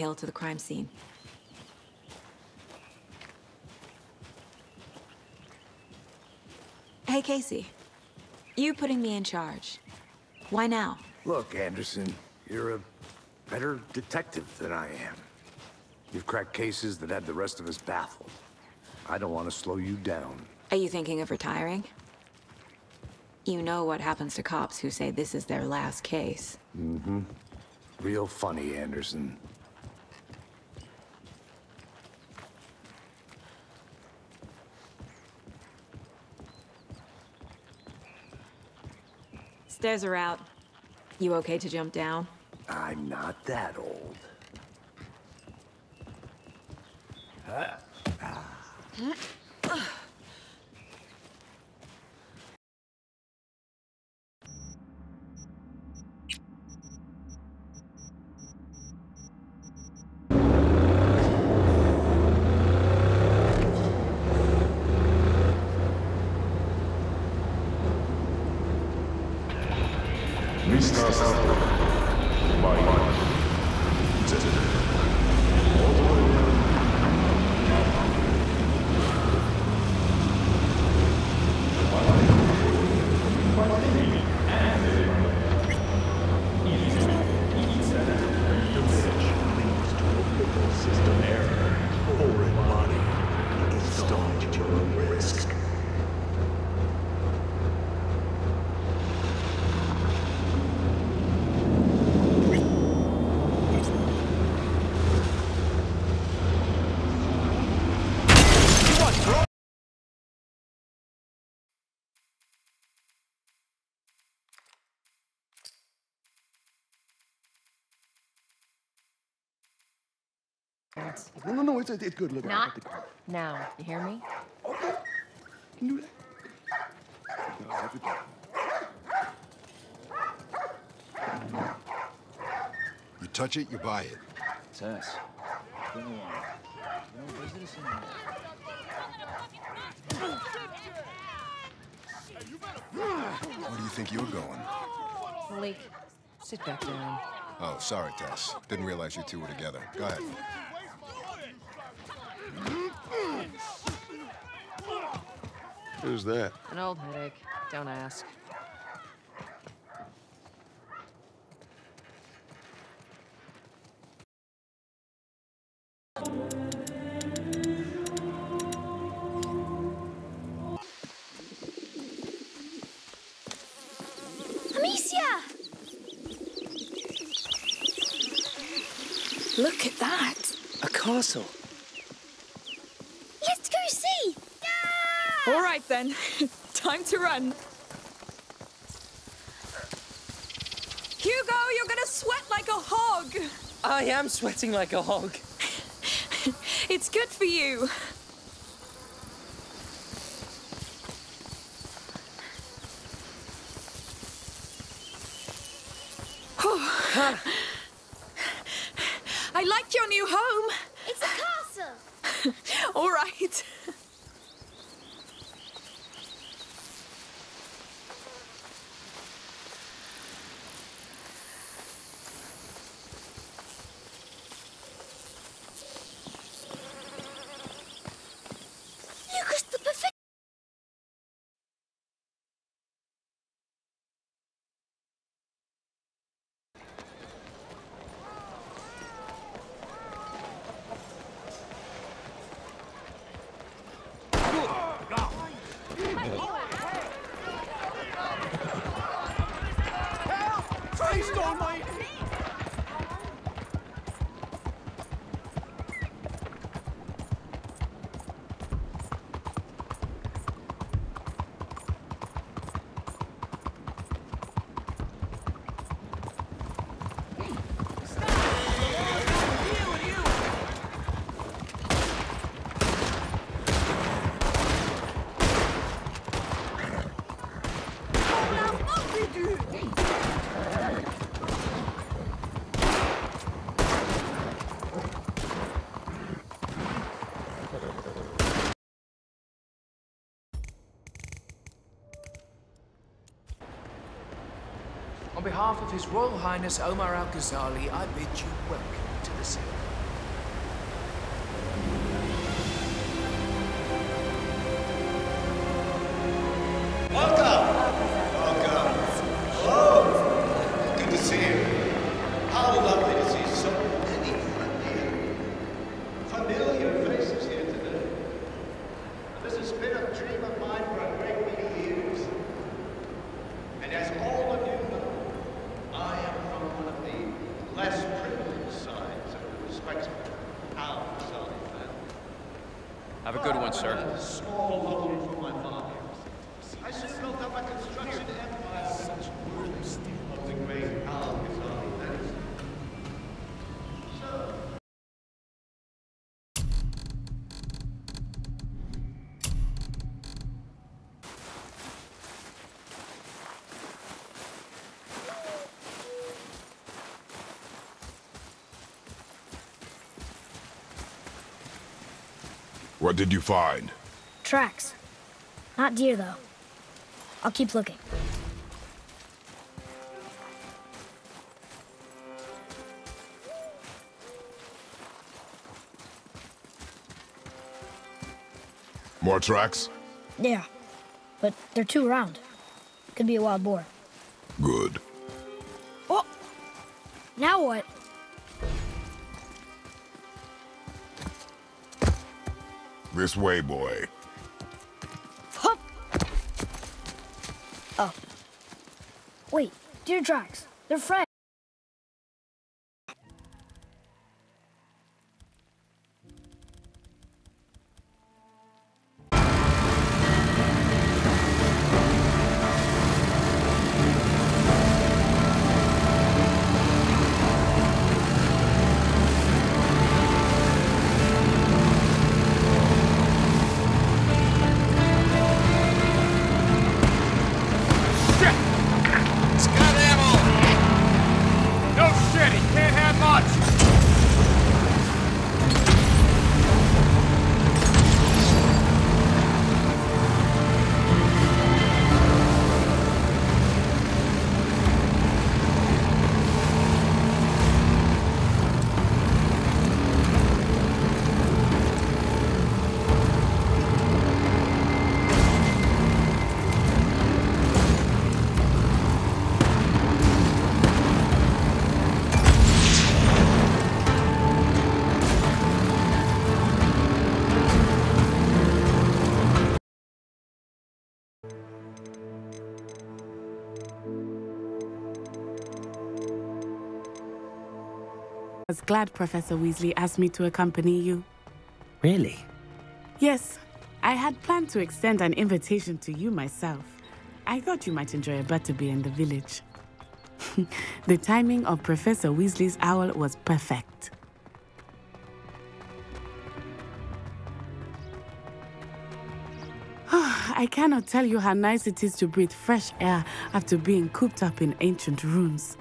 Hale to the crime scene. Hey, Casey. You putting me in charge. Why now? Look, Anderson, you're a better detective than I am. You've cracked cases that had the rest of us baffled. I don't want to slow you down. Are you thinking of retiring? You know what happens to cops who say this is their last case. Mm-hmm. Real funny, Anderson. Stairs are out. You okay to jump down? I'm not that old. No, it's good. Look, not now. You hear me? Okay. Can do that. No, everything. You touch it, you buy it. It's us. Don't worry. No business in there. Where do you think you were going? Malik, sit back down. Oh, sorry, Tess. Didn't realize you two were together. Go ahead. Who's that? An old headache. Don't ask. Amicia! Look at that. A castle. All right, then. Time to run. Hugo, you're gonna sweat like a hog. I am sweating like a hog. It's good for you. I like your new home. It's a castle. All right. On behalf of His Royal Highness Omar al-Ghazali, I bid you welcome to democracy. What did you find? Tracks. Not deer, though. I'll keep looking. More tracks? Yeah, but they're too round. Could be a wild boar. Good. Oh! Now what? This way, boy. Hup. Oh. Wait, deer tracks. They're fresh. I was glad Professor Weasley asked me to accompany you. Really? Yes. I had planned to extend an invitation to you myself. I thought you might enjoy a butterbeer in the village. The timing of Professor Weasley's owl was perfect. I cannot tell you how nice it is to breathe fresh air after being cooped up in ancient rooms.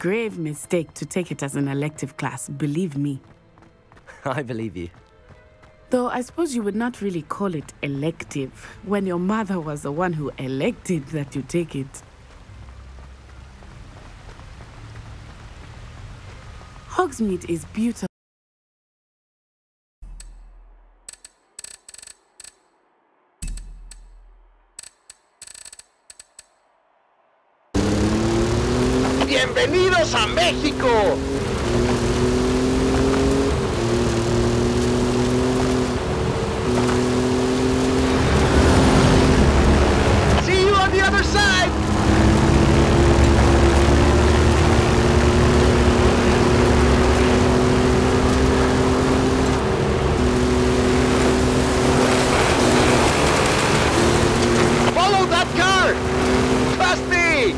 Grave mistake to take it as an elective class, believe me. I believe you. Though I suppose you would not really call it elective when your mother was the one who elected that you take it. Hogsmeade is beautiful. ¡Bienvenidos a México! See you on the other side! Follow that car! Trust me!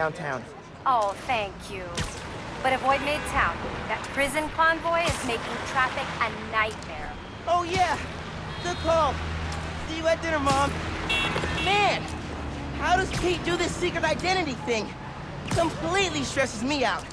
Downtown. Oh, thank you. But avoid Midtown. That prison convoy is making traffic a nightmare. Oh, yeah. Good call. See you at dinner, Mom. Man, How does Pete do this secret identity thing? Completely stresses me out.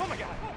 Oh my God!